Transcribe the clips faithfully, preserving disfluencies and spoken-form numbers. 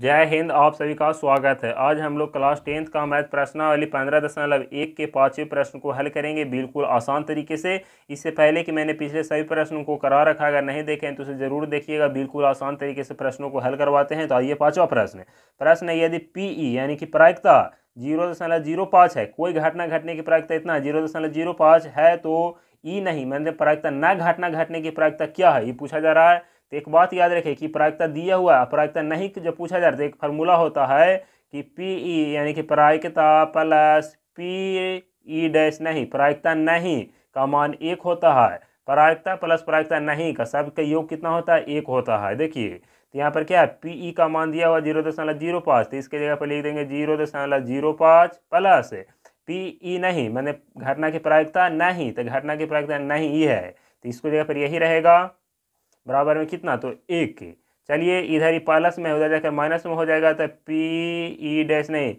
जय हिंद, आप सभी का स्वागत है। आज हम लोग क्लास टेंथ का मैथ प्रश्नावली पंद्रह दशमलव एक के पाँचवें प्रश्न को हल करेंगे बिल्कुल आसान तरीके से। इससे पहले कि मैंने पिछले सभी प्रश्नों को करा रखा, अगर नहीं देखें तो उसे जरूर देखिएगा। बिल्कुल आसान तरीके से प्रश्नों को हल करवाते हैं। तो आइए पाँचवा प्रश्न प्रश्न है, यदि पी ई यानी कि प्रायिकता जीरो दशमलव जीरो पाँच है, कोई घटना घटने की प्रायिकता इतना जीरो दशमलव जीरो पाँच है, तो ई नहीं मैंने प्रायिकता न घटना घटने की प्रायिकता क्या है ये पूछा जा रहा है। तो एक बात याद रखें कि प्रायिकता दिया हुआ है, प्रायिकता नहीं जब पूछा जाता है एक फार्मूला होता है कि पी ई यानी कि प्रायिकता प्लस पी ई डैश नहीं, प्रायिकता नहीं का मान एक होता है। प्रायिकता प्लस प्रायिकता नहीं का सब का योग कितना होता है, एक होता है। देखिए तो यहाँ पर क्या है, पी ई का मान दिया हुआ जीरो दशमलव जीरो पाँच, तो इसके जगह पर लिख देंगे जीरो दशमलव जीरो पाँच प्लस पी ई नहीं मैंने घटना की प्रायिकता नहीं, तो घटना की प्रायिकता नहीं ई है, तो इसको जगह पर यही रहेगा बराबर में कितना, तो एक। चलिए इधर ही प्लस में उधर जाकर माइनस में हो जाएगा, तो पी ई डैश नहीं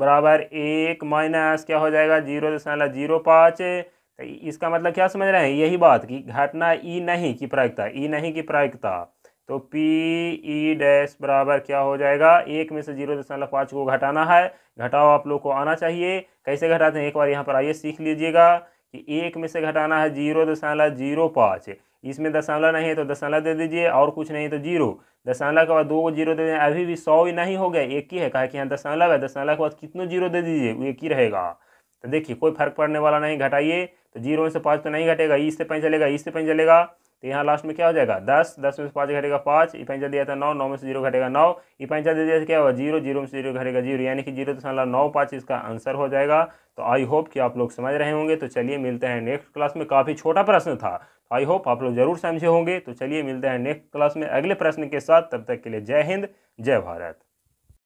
बराबर एक माइनस क्या हो जाएगा जीरो दशमलव जीरो पाँच। तो इसका मतलब क्या समझ रहे हैं, यही बात कि घटना ई नहीं की प्रायिकता, ई नहीं की प्रायिकता, तो पी ई डैश बराबर क्या हो जाएगा, एक में से जीरो दशमलव पाँच को घटाना है। घटाओ आप लोग को आना चाहिए, कैसे घटाते हैं एक बार यहाँ पर आइए सीख लीजिएगा कि एक में से घटाना है जीरो दशमलव जीरो पाँच, इसमें दशमलव नहीं है तो दशमलव दे दीजिए और कुछ नहीं तो जीरो, दशमलव के बाद दो जीरो दे दें, अभी भी सौ ही नहीं हो गया एक ही है, कहा कि यहाँ दशमलव है, दशमलव के बाद कितनों जीरो दे दीजिए वो एक ही रहेगा। तो देखिए कोई फर्क पड़ने वाला नहीं, घटाइए तो जीरो में से पाँच तो नहीं घटेगा, इससे पाँच चलेगा, इससे पाँच चलेगा, तो यहाँ लास्ट में क्या हो जाएगा दस, दस में से पाँच घटेगा पाँच, ये पंचा दिया था नौ, नौ में से जीरो घटेगा नौ, ये पंचा दे दिया क्या होगा जीरो, जीरो में से जीरो घटेगा जीरो, यानी कि जीरो दशमलव नौ पाँच इसका आंसर हो जाएगा। तो आई होप कि आप लोग समझ रहे होंगे। तो चलिए मिलते हैं नेक्स्ट क्लास में, काफ़ी छोटा प्रश्न था, आई होप आप लोग जरूर समझे होंगे। तो चलिए मिलते हैं नेक्स्ट क्लास में अगले प्रश्न के साथ, तब तक के लिए जय हिंद जय भारत।